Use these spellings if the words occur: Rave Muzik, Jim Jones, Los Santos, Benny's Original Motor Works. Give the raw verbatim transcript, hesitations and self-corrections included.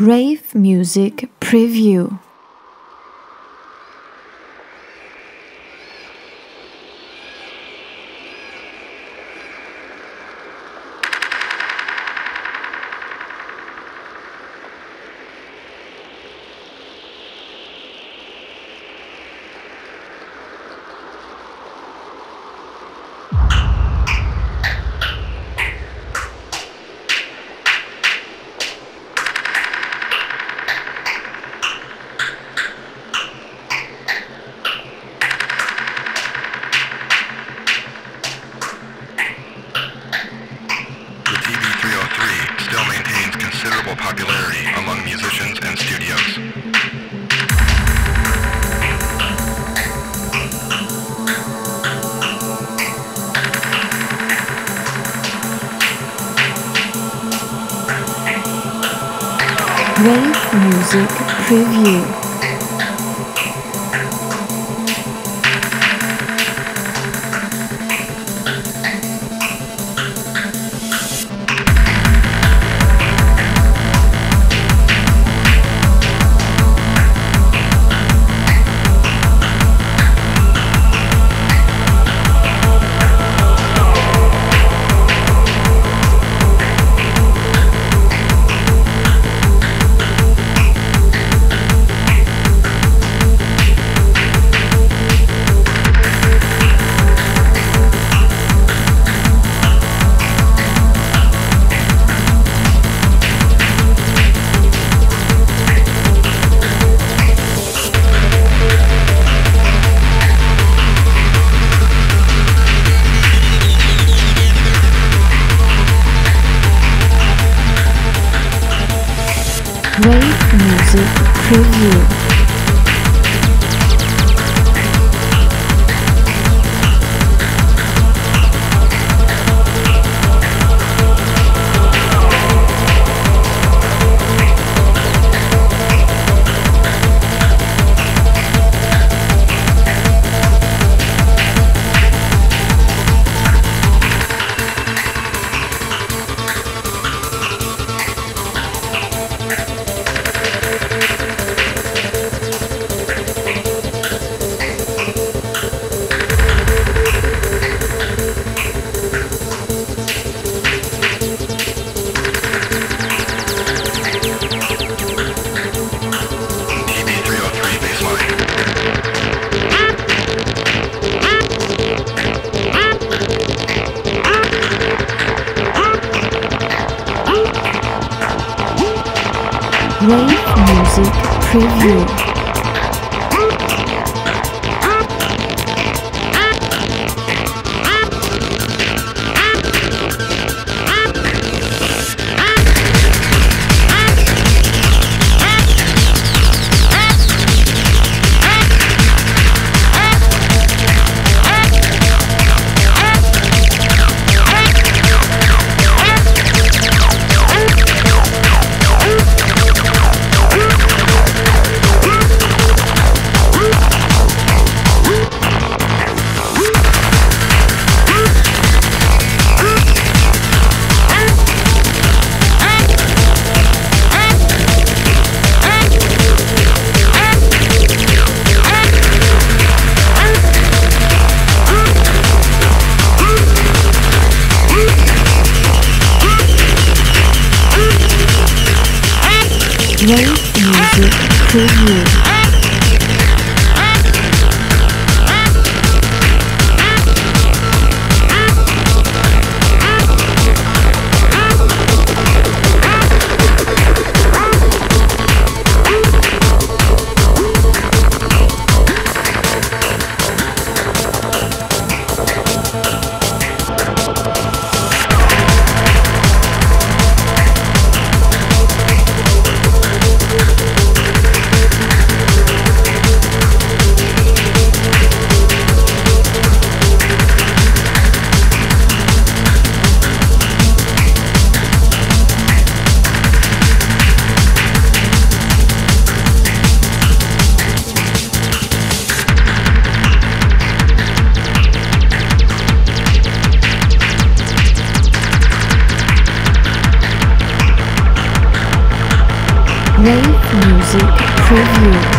Rave Music Preview. Popularity among musicians and studios. Rave Muzik Preview. Rave Muzik Preview. Rave Muzik Preview. Rave Muzik Preview. Rave Muzik Preview.